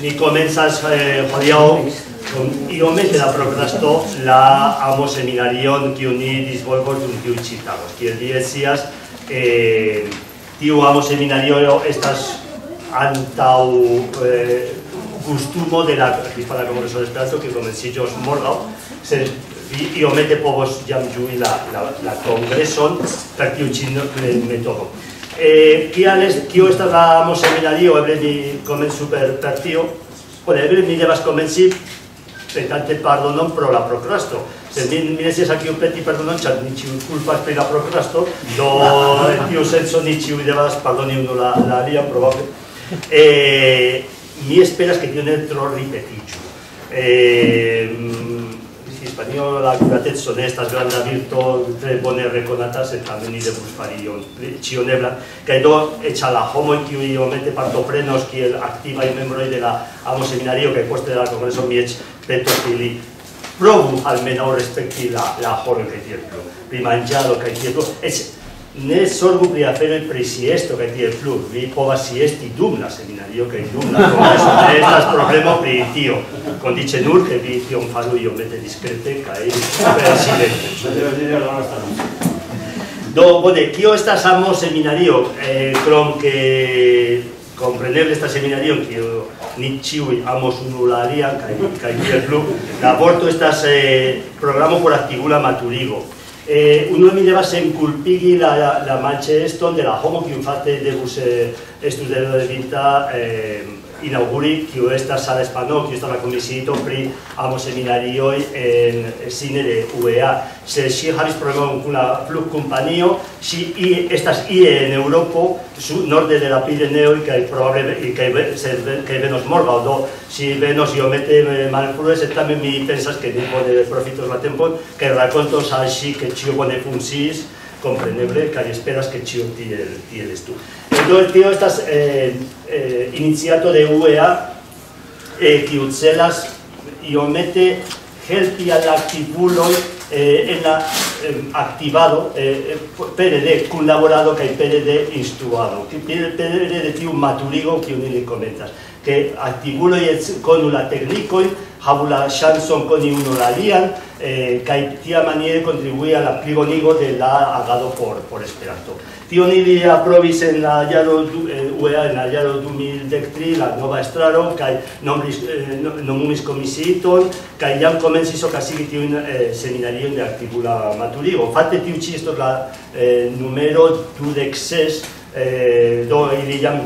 mi komencas hodiaŭ iomete la prokrasto la amoseminarion, kiun ni disvolvos dum tiuj ĉi tagoj. Kiel vi scias, tiu amoseminario estas antaŭ gustumo de la Hispana Kongreso de Esperanto, kiu komenciĝos morgaŭ, sed vi iomete povos jam ĝui la kongreson per tiu ĉi metodo. Kio estas la amoseminario, eble ni komencu per tio, eble ni devas komenci petante pardonon pro la prokrasto. Sed mi ne scias al kiu peti pardonon, ĉar ni ĉiuj kulpas pri la prokrasto, do en tiu senco ni ĉiuj devas pardoni unu la alian probable. Mi esperas ke tio ne tro ripetiĝu. Hispanio la akurateco ne estas granda virto, tre bone rekonata, sed tamen ni devus fari ĉion eblan. Kaj do eĉ al la homoj, kiuj iomete partoprenos kiel aktivaj membroj de la amoseminario kaj poste de la kongreso, mi eĉ petos ke ili provu almenaŭ respekti la horojn kaj tiel plu, pri manĝado kaj tiel plu. Eĉ ne zorgu pri aferoj pri siesto kaj tiel plu, vi povas siesti dum la seminario kaj dum la kongreso, ne estas problemo pri tio. Condice nur che vi tion faru iomete discrete kaj silente. Do, bone, kio estas amoseminario? Krom ke kompreneble estas seminario, kiu ni ĉiuj amos unu la alian kaj tiel plu, la vorto estas programo por Aktivula Maturigo. Unue mi devas enkulpigi la manĉeeston de la homo, kiu fakte devus studado devinta inauguri, kiu estas sala hispano, kiu estas la komisiito pri amoseminarioj en sine de UEA. Se ŝi havis problemon kun la flugkompanio, ŝi estas ie en Eŭropo, norde de la Pireneoj, kaj probable kaj venos morgaŭ, do ŝi venos iomete malfrue, sed tamen mi pensas ke ni bone profitos la tempon kaj rakontos al ŝi ke ĉio bone funkciis, kompreneble, kaj esperas ke ĉio tiel estu. Do tio estas iniciato de UEA, kiu celas iomete helpi al aktivuloj en la aktivado pere de kunlaborado kaj pere de instruado, pere de tiu maturigo, kiu ni komentas, ke aktivuloj konu la teknikojn, havu la ŝancon koni unu la alian, kaj tiamaniere kontribui al la plibonigo de la agado por Esperanto. Tion ili aprobis en la jaro UEA en la jaro 2013 la nova estraro kaj nomumis komisiiton kaj jam komencis okazigi tiun seminarion de Aktivula Maturigo. Fakte tiu ĉi estos la numero 26, do ili jam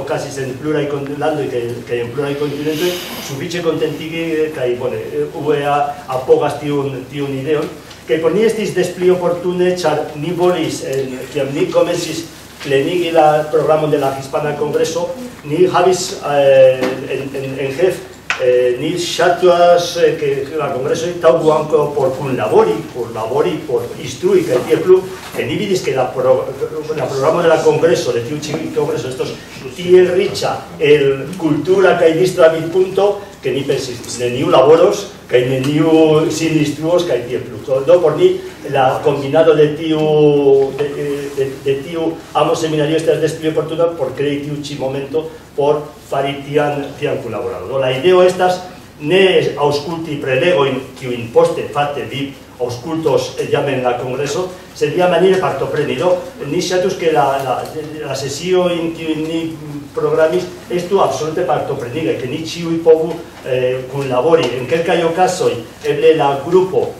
okazis en pluraj landoj kaj en pluraj kontinentoj, sufiĉe kontentige kaj bone UEA apogas tiun ideon, kaj por ni estis des pli oportune, ĉar ni volis, kiam ni komencis plenigi la programon de la Hispana Kongreso, ni havis en jef, ni ŝatas ke la kongreso taŭgu ankaŭ por kunlabori, por instrui kaj tiel plu, ke ni vidis ke la programo de la kongreso, de tiu ĉi kongreso, estos tiel riĉa el kultura kaj distra vidpunkto, ke ni pensis neniu laboros kaj neniu sin instruos kaj tiel plu. Do por ni la kombinado de tiu amoseminario estas des pli oportuna por krei tiu ĉi momento por fari tian kunlaborado. La ideo estas ne aŭskulti prelegojn, kiujn poste fakte vi aŭskultos jam en la kongreso, sed tiamaniere partopreni. Do ni ŝatus ke la sesiojn, kiujn ni programis, estu absolute partoprenigaj, ke ni ĉiuj povu kunlabori. En kelkaj okazoj eble la grupo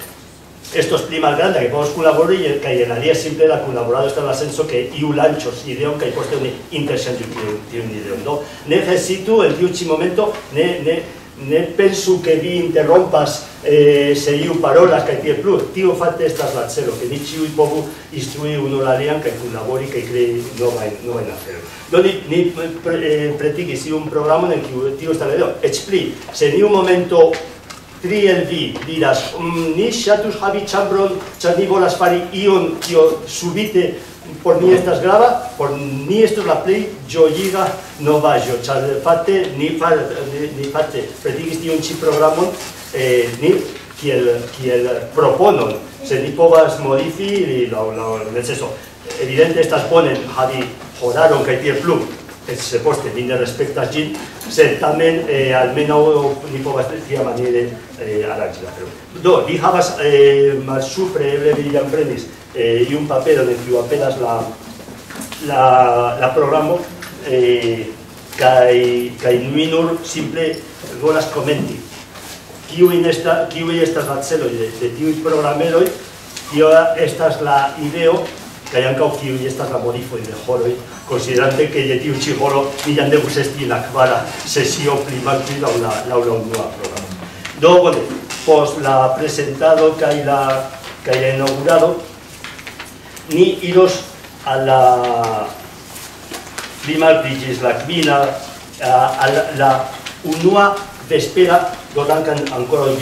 estos pli malgranda, que podemos kunlabori, kaj en alia simple la kunlaborado estas la senco ke iu lanĉos ideon kaj poste oni interŝanĝu tiun ideon. Do ne hezitu en tiu ĉi momento, ne pensu ke vi interrompas se iu parolas kaj tiel plu. Tio fakte estas la celo, ke ni ĉiuj povu instrui unu la alian kaj kunlabori kaj krei novajn aferojn. Do ni pretigis iun programon en kiu tio estas la ideo. Eĉ pli, se en iu momento tri el vi diras, ni ŝatus havi ĉambron, ĉar ni volas fari ion kio subite por ni estas grava, por ni estos la plej ĝojiga novaĵo, ĉar fakte ni fakte pretigis tiun ĉi programon ni kiel proponon, sed ni povas modifi laŭ neceso. Evidente estas bone havi horaron kaj tiel plu, se poste linea respecto a Gil, certamen almeno nipobastria maniere aragila. Do, vi havas malsupre eble vian prenis iun papero de kiu apenas la programo kaj mi nur simple volas komenti. Kiuj estas la celoj de tiuj programeroj, tio estas la ideo, kaj ankaŭ kiuj estas la modifoj de horoj, considerante que de tiu ĉi horo ni jam devus esti la kvara sesio pli malpli laŭ la unua programo. Do bone, post la prezentado kaj la inaugurado, ni iros al la pli malpli ĝis la kvina, al la unua vespera, do dankan ankoraŭ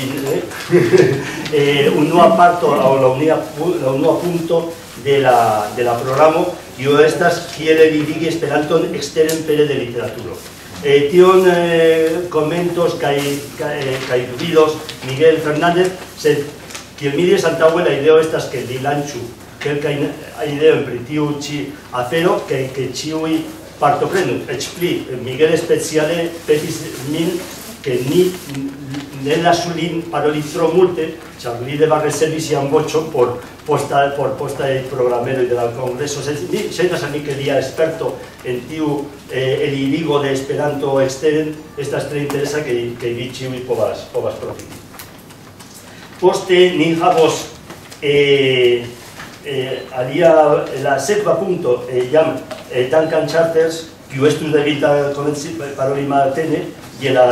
unua parto aŭ la unua punkto de la programo, tio estas kiel vivigi Esperanton eksteren pere de literaturo. Tion komentos kaj dubidos Miguel Fernández, sed kiel mi diris antaŭe, la ideo estas ke li lanĉu kelkajn ideojn pri tiu ĉi afero, ke ĉiuj partoprenu. Eĉ pli, Miguel speciale petis min ke ni ne lasu lin paroli tro multe, ĉar li devas reservi sian voĉon por postaj programeroj de la kongreso. Ŝajnas al mi ke lia sperto en tiu elirigo de Esperanto eksteren estas tre interesa, ke vi ĉiuj povas profiti. Poste ni havos alia la sekva punkto jam Duncan Charters, kiu estus devita komenci paroli matene je la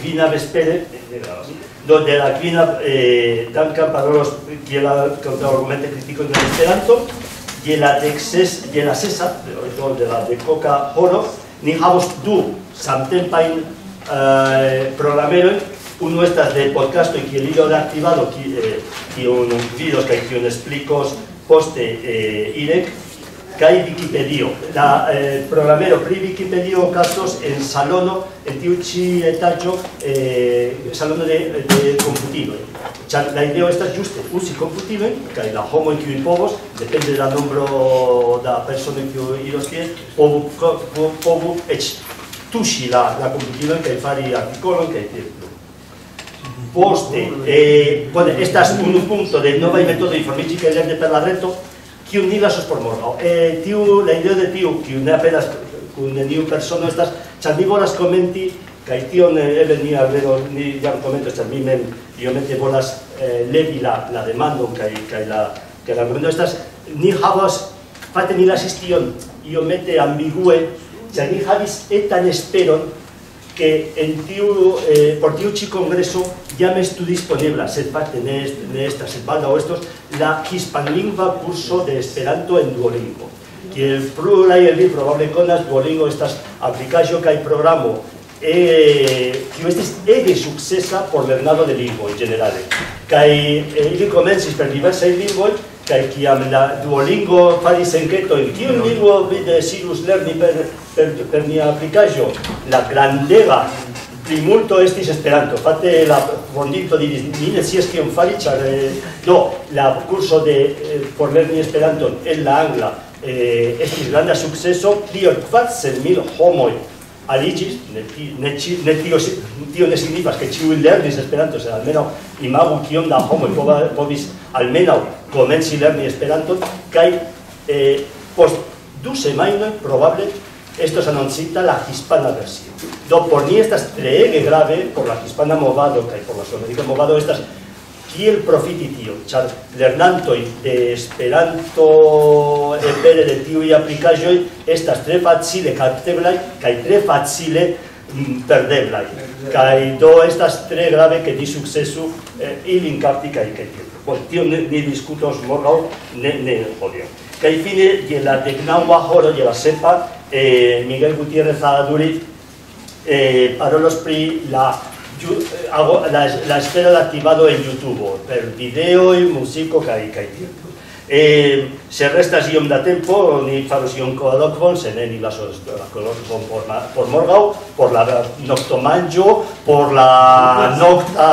kvina vespere. Do de la kvina Duncan parolos je la kontraargumente kritiko de Esperanto, je la sesa, do de la dekoka horo, ni havos du samtempajn programerojn. Unu estas de podcasto, kiel li aktivado, kiun vidos kaj kiun eksplikos poste Irek, kaj Wikipedio. La programero pri Wikipedio okazos en salono, en tiu ĉi etaĝo, salono de komputiloj. Ĉar la ideo estas ĝuste uzi komputilojn kaj la homoj kiuj povos, depende de la nombro da personoj kiuj iros tien, povu eĉ tuŝi la komputilojn kaj fari artikolojn kaj tiel. Poste, bone, estas unu punkto de novaj metodoj informiĝi kaj lerni per la reto, kiun ni lasos por morgaŭ. La ideo de tiu, kiu ne aperas kun neniu persono, estas ĉar mi volas komenti, kaj tion eble ni almenaŭ ni jam komentos, ĉar mi mem iomete volas levi la demandon kaj la argumento estas, ni havas fakte ni lasis tion iomete ambigue, ĉar ni havis etan esperon que por tiu ĉi kongreso jam estu disponebla, sed fakte ne estas, sed baldaŭ estos la hispanlingva kurso de Esperanto en Duolingo. Kiel pluraj el vi probable konas, Duolingo estas aplikaĵo kaj programo kiu estis ege sukcesa por lernado de lingvoj ĝenerale. Kaj ili komencis per diversaj lingvoj, kaj kiam la Duolingo faris enketojn, kiun lingvon vi dezirus lerni per nia aplikaĵo, la grandega plimulto estis Esperanto. Fakte la fondinto diris, mi ne scias kion fari, ĉar do la kurso por lerni Esperanton en la angla estis granda sukceso, pli ol 400.000 homoj aliĝis. Tio ne signifas ke ĉiuj lernis Esperanton, sed almenaŭ imagu kiom da homoj povis almenaŭ komenci lerni Esperanton, kaj post du semajnoj probable estos anoncita la hispana versio. Do por ni estas treege grave por la hispana movado kaj por la sonorika movado estas kiel profiti tio, ĉar lernantoj de Esperanto pere de tiuj aplikaĵoj estas tre facile kapteblaj kaj tre facile perdeblaj, kaj do estas tre grave ke ni sukcesu ilin kapti kaj tiel. Tion ni diskutos morgaŭ, ne hodiaŭ. Kaj fine, je la deknaŭa horo, je la sepa, Miguel Gutiérrez Aduriz parolos pri la esfero de aktivado en YouTube per videoj, muziko kaj tiel. Se restas iom da tempo, ni faros iom kodokvon, se ne ni lasos kodokvon por morgaŭ, por la noktomanĝo, por la nokta,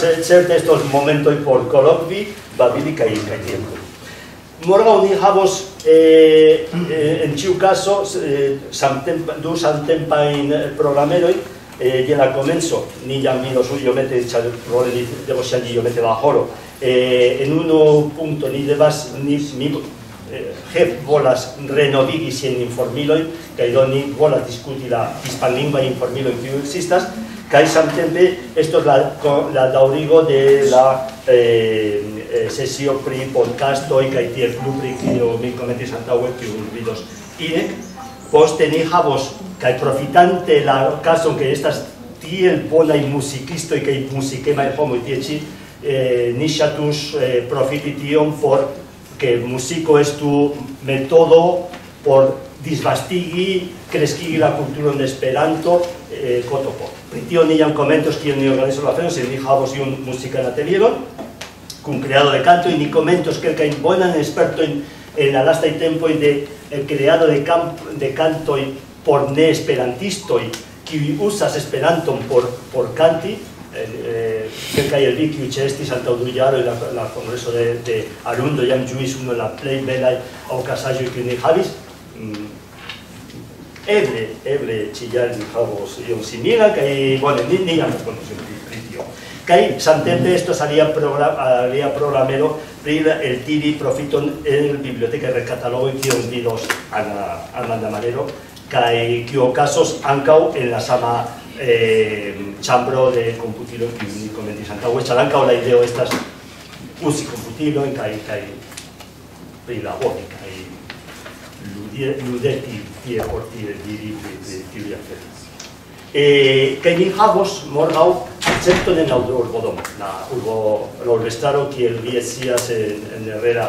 certe estos momentoj por kolokvi, babili kaj tiempo. Morgaŭ ni havos en ĉiu caso du samtempajn programeroj je la komenco. Ni jam vidos iomete, ĉar probable ni devos ŝanĝi iomete la horo. En unu punkto ni devas, mi volas renovigi siajn informilojn kaj do ni volas diskuti la hispanlingvajn informilojn kiuj ekzistas kaj samtempe estos la daŭrigo de la sesio pri podcastoj kaj tiel plupre kiu mi komentis antaŭe kiu vidos ie. Poste ni havos kaj profitante la okazon ke estas tiel bonaj muzikistoj kaj muzikemaj homoj tie ĉi, ni ŝatus profiti tion por ke muziko estu metodo por disvastigi, kreskigi la kulturon de Esperanto kotopo. Pri tio ni jam komentos kiel ni organizos la feron, se ni havos iun muzikan atelieron kun kreado de kanto, ni komentos kelkajn bonan spertojn en la lastaj tempoj de kreado de kantoj por ne esperantistoj kiuj uzas Esperanton por kanti. Kelkaj el vi kiuj ĉeestis antaŭ du jaroj la kongreso de Arundo jam ĝuis unu el la plej belaj okazaĵoj kiuj ni havis. Eble ĉijare ni havos ion simila kaj bone ni jam konsentis pri tio. Kaj samtempe estos alia programero pri eltiri profiton el bibliotekaj retkatalogoj kion vidos Amanda Marero kaj kiu okazos ankaŭ en la sama ĉambro de komputilo kiu ni komentis antaŭe, ĉar ankaŭ la ideo estas uzi komputilojn kaj prilabori kaj ludeti tie por tie diri de tiuj aferoj. Kaj ni havos morgaŭ akcepton en la urbodomo. La urbestaro, kiel vi scias, en Herrera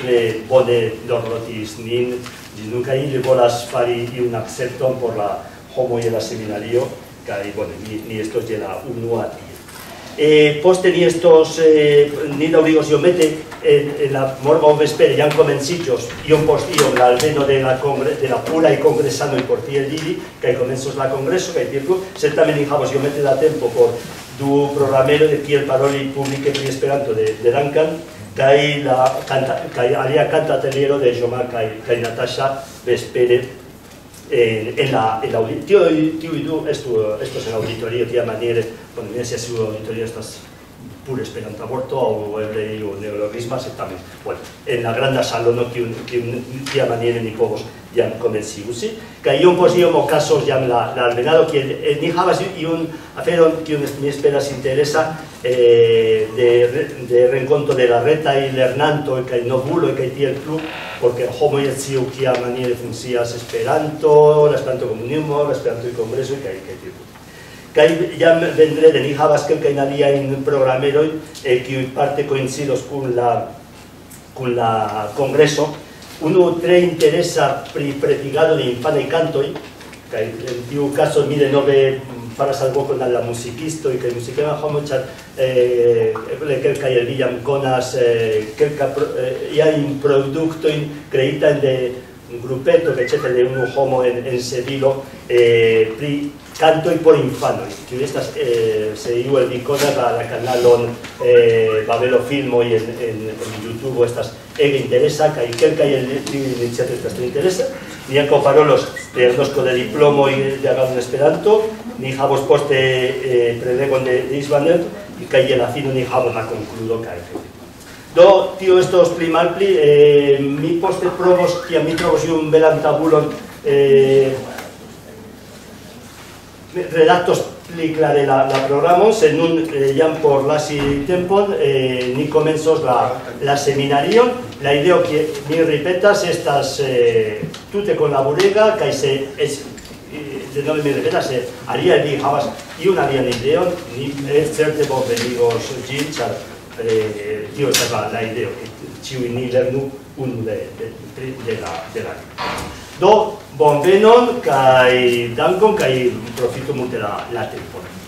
tre bone dorlotis nin ĝis nun, kaj ili volas fari iun akcepton por la homoj de la seminario, kaj bone ni estos je la unua tie. Poste ni estos ni daŭrigos iomete en la morgaŭ vespere jam komenciĝos iom post iom la alveno de la pluraj kongresanoj por tiel diri, kaj komencos la kongreso kaj tiel plu, sed tamen ni havos iomete da tempo por du programeroj kiel paroli publike pri Esperanto de Duncan kaj alia kantateliero de Joma kaj Natasha vespere en la auditorio. Tiuj du estos en auditorio tiamaniere, bone ne scias ĉu auditorio estas pur Esperanta vorto aŭ eble iu neologisma, sed tamen en la granda salono tiamaniere ni povos jam komenci uzi. Kaj iom post iom okazos jam la alvenado, kiel ni havas iun aferon kiun mi esperas interesa de renkonto de la retaj lernantoj kaj novuloj kaj tiel plu, porque homoj sciu kiamaniere funkcias Esperanto, la Esperanto-komunumo, la Esperanto-kongreso kaj tiel plu. Kaj jam vendrede ni havas kelkajn aliajn programeroj kiuj parte koincidos kun la kongreso. Unu tre interesa pri pretigado de infanaj kantoj, kaj en tiu kazo mi denove faras alvokon al la muzikistoj kaj muzikemaj homoj, ĉar eble kelkaj el vi jam konas kelkajn produktojn kreitajn de grupeto, ĉefe de unu homo en Sevilo, pri cantoi por infanoj, kiu estas, se iu el vi konas la kanalon Babelo Filmoj en YouTube, estas ege interesa, kaj kelkaj el tiuj iniciatoj estas tre interesa. Ni ankaŭ parolos pri agnosko de diplomoj de agado en Esperanto, ni havos poste prelegon de Isvanet, kaj je la fino ni havos la konkludo kaj do tio estos pli malpli. Mi poste provos, kiam mi trovos iun belan tabulon redaktos pli klare la programon, sed nun jam por lasi tempon ni komencos la seminarion. La ideo ke mi ripetas estas tute kunlaborega, kaj se denove mi ripetas, se alia vi havas iun alian ideon, ni certe bonvenigos ĝin, ĉar tio estas la ideo, ke ĉiuj ni lernu unu de la. Do bonvenon kaj dankon kaj profitu multe la tempo.